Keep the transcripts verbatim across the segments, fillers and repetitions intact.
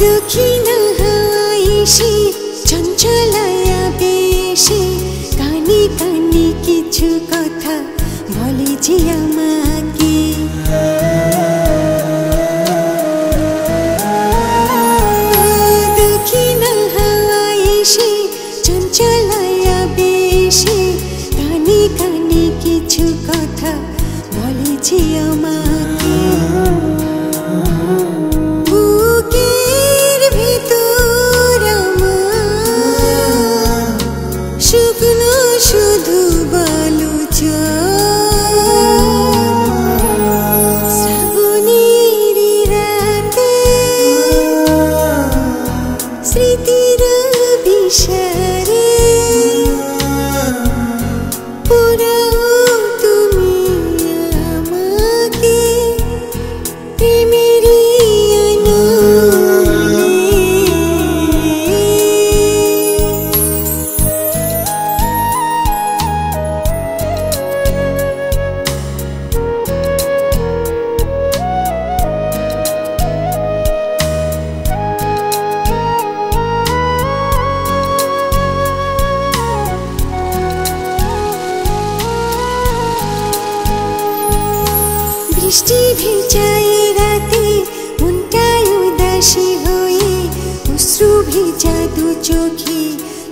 दुखी न हाईशी चंचलाया बेशी कानी कानी किछु कथा बोले जे आमाके दुखी न हाईशी चंचलाया बेशी कानी कानी किछु कथा बोले जे आमाके बिस्टी भिजाए राते मुंटा उदासी होए अश्रु भिजा दो चोखे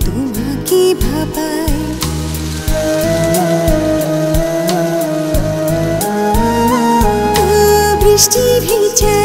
तुम्हाके भाबाए बिस्टी भिजा